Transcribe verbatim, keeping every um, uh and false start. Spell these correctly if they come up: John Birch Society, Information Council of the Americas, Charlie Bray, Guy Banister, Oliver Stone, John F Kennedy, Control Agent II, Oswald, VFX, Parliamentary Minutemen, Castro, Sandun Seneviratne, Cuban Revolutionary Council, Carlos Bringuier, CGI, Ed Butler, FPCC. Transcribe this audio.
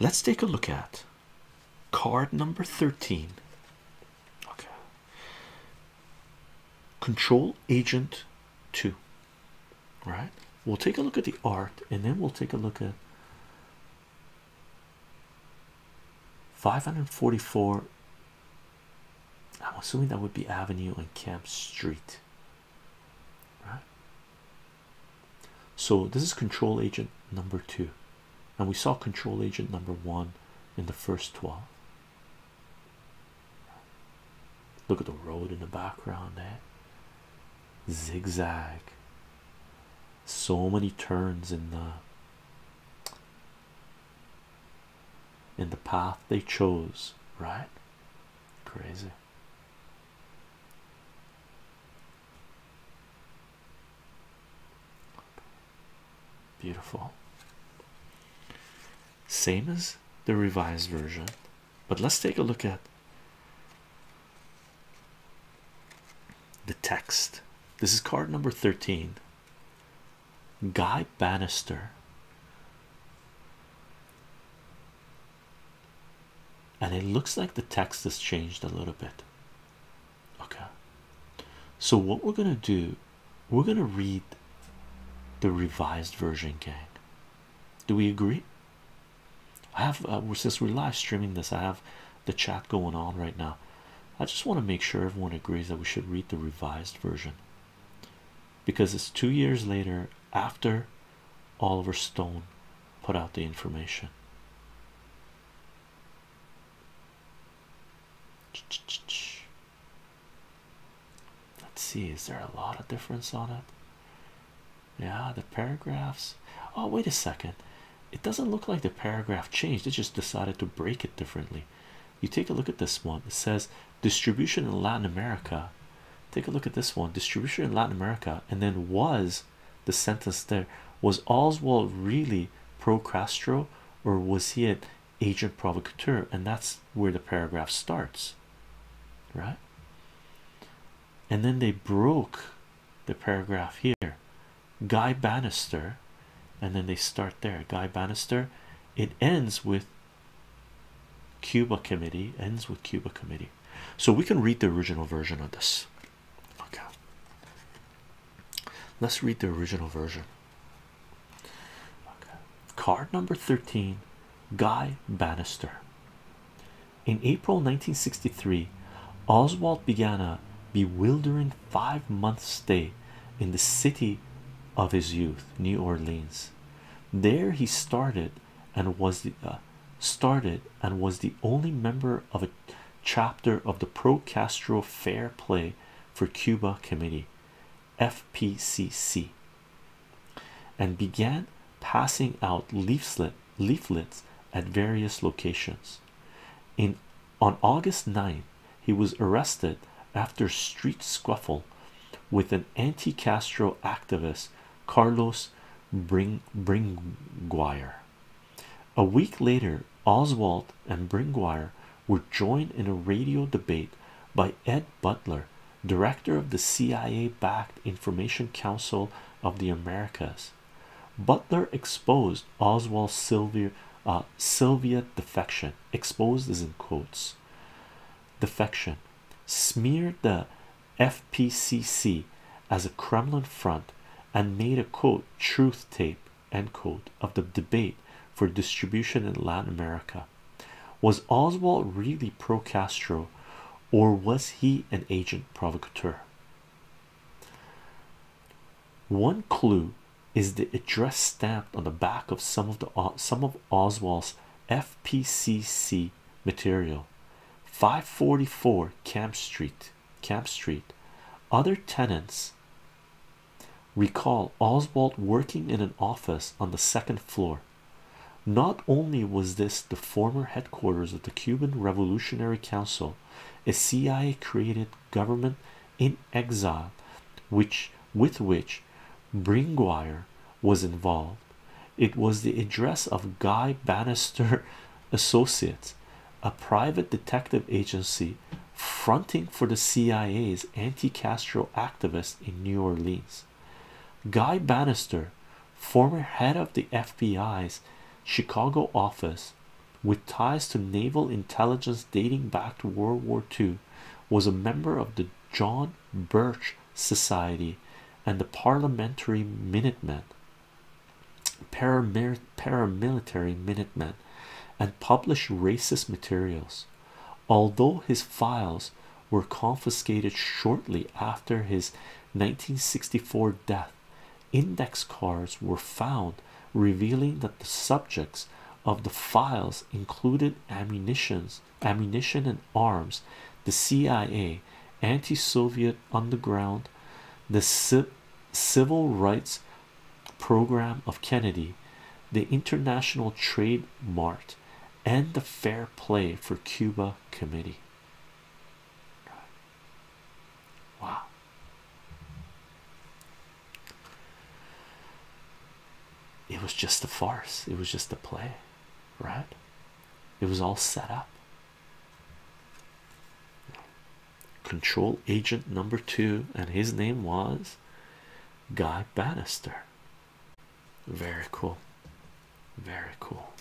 let's take a look at card number thirteen. Okay. Control Agent two. Right? We'll take a look at the art, and then we'll take a look at five forty-four. I'm assuming that would be Avenue and Camp Street. Right? So this is Control Agent number two. And we saw Control Agent number one in the first twelve. Look at the road in the background there. Eh? Zigzag. So many turns in the in the path they chose, right? Crazy. Beautiful. Same as the revised version, but let's take a look at the text. This is card number thirteen. Guy Banister, and it looks like the text has changed a little bit. Okay, so what we're gonna do, we're gonna read the revised version, gang. Do we agree? I have uh, since we're live streaming this, I have the chat going on right now. I just want to make sure everyone agrees that we should read the revised version, because it's two years later after Oliver Stone put out the information. Let's see, is there a lot of difference on it? Yeah, the paragraphs. Oh, wait a second, it doesn't look like the paragraph changed, it just decided to break it differently. You take a look at this one, it says distribution in Latin America. Take a look at this one, distribution in Latin America, and then was the sentence there, was Oswald really pro Castro, or was he an agent provocateur? And that's where the paragraph starts, right? And then they broke the paragraph here, Guy Banister, and then they start there, Guy Banister. It ends with Cuba Committee, ends with Cuba Committee. So we can read the original version of this. Let's read the original version. Okay. Card number thirteen, Guy Banister. In April nineteen sixty-three, Oswald began a bewildering five-month stay in the city of his youth, New Orleans. There he started and was the, uh, started and was the only member of a chapter of the Pro-Castro Fair Play for Cuba Committee, F P C C, and began passing out leaflet leaflets at various locations. In on August ninth, he was arrested after a street scuffle with an anti-Castro activist, Carlos Bringuier. A week later, Oswald and Bringuier were joined in a radio debate by Ed Butler, director of the C I A-backed Information Council of the Americas. Butler exposed Oswald's Sylvia, uh, Sylvia defection, exposed as in quotes, defection, smeared the F P C C as a Kremlin front, and made a quote truth tape end quote of the debate for distribution in Latin America. Was Oswald really pro-Castro, or was he an agent provocateur? One clue is the address stamped on the back of some of the some of Oswald's F P C C material, five forty-four Camp Street, Camp Street. Other tenants recall Oswald working in an office on the second floor. Not only was this the former headquarters of the Cuban Revolutionary Council, a C I A created government in exile which with which Bringuier was involved, it was the address of Guy Banister Associates, a private detective agency fronting for the C I A's anti-Castro activists in New Orleans. Guy Banister, former head of the F B I's Chicago office, with ties to naval intelligence dating back to World War Two, was a member of the John Birch Society and the Parliamentary Minutemen, paramil paramilitary Minutemen, and published racist materials, although his files were confiscated shortly after his nineteen sixty-four death. Index cards were found revealing that the subjects of the files included ammunitions ammunition and arms, the C I A, anti-Soviet underground, the C civil rights program of Kennedy, the International Trade Mart, and the Fair Play for Cuba Committee. Wow. It was just a farce. It was just a play, right? It was all set up. Control agent number two, and his name was Guy Banister. Very cool. Very cool.